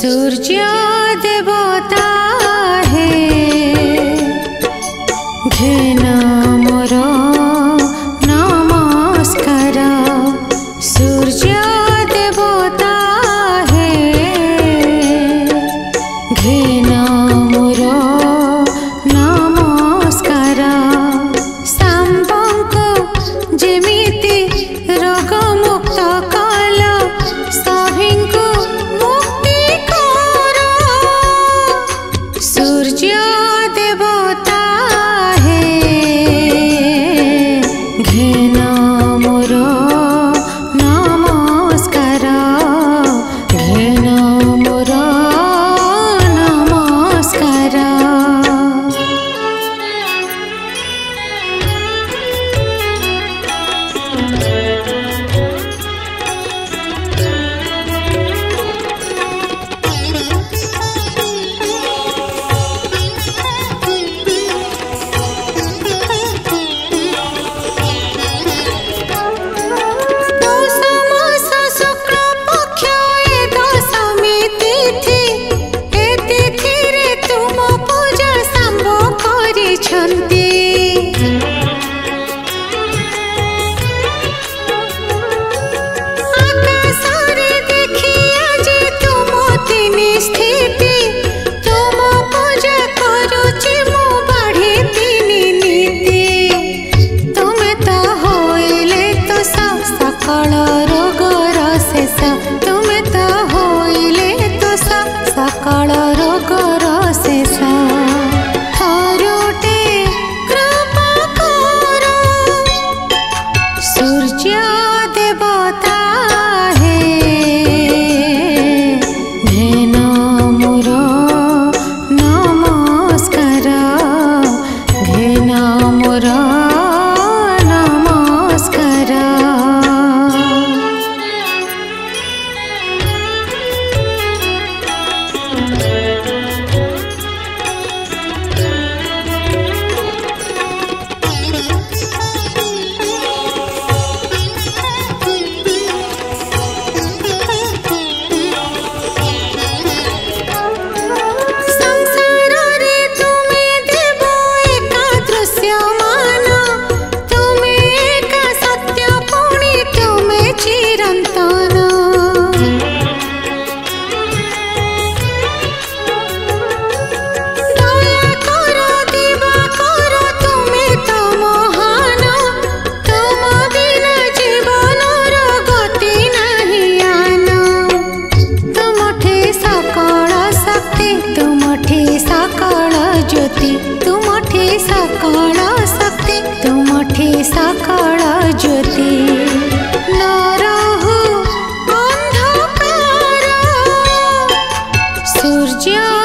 सूर्य देवता है घेना मोरा नमस्कार। सूर्य देवता है घेना मोरा नमस्कार। सांबक जेमिति रोग मुक्त कल सभी सूर्य।